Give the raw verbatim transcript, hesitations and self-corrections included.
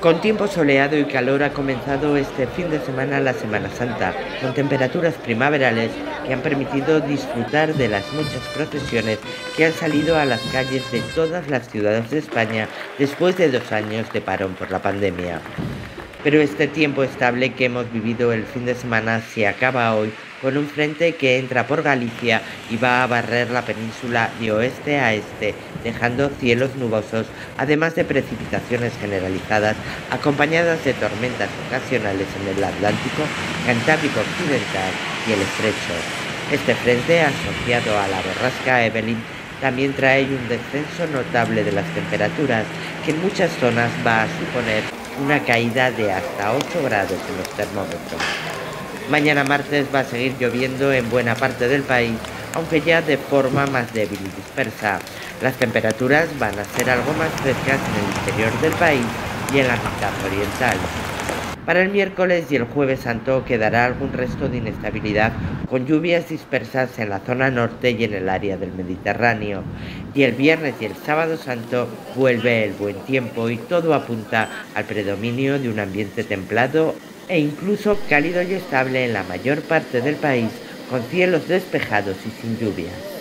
Con tiempo soleado y calor ha comenzado este fin de semana la Semana Santa, con temperaturas primaverales que han permitido disfrutar de las muchas procesiones que han salido a las calles de todas las ciudades de España después de dos años de parón por la pandemia. Pero este tiempo estable que hemos vivido el fin de semana se acaba hoy con un frente que entra por Galicia y va a barrer la península de oeste a este, dejando cielos nubosos, además de precipitaciones generalizadas, acompañadas de tormentas ocasionales en el Atlántico, Cantábrico Occidental y el Estrecho. Este frente, asociado a la borrasca Evelyn, también trae un descenso notable de las temperaturas, que en muchas zonas va a suponer una caída de hasta ocho grados en los termómetros. Mañana martes va a seguir lloviendo en buena parte del país, aunque ya de forma más débil y dispersa. Las temperaturas van a ser algo más frescas en el interior del país y en la mitad oriental. Para el miércoles y el jueves santo quedará algún resto de inestabilidad, con lluvias dispersas en la zona norte y en el área del Mediterráneo. Y el viernes y el sábado santo vuelve el buen tiempo y todo apunta al predominio de un ambiente templado e incluso cálido y estable en la mayor parte del país, con cielos despejados y sin lluvias.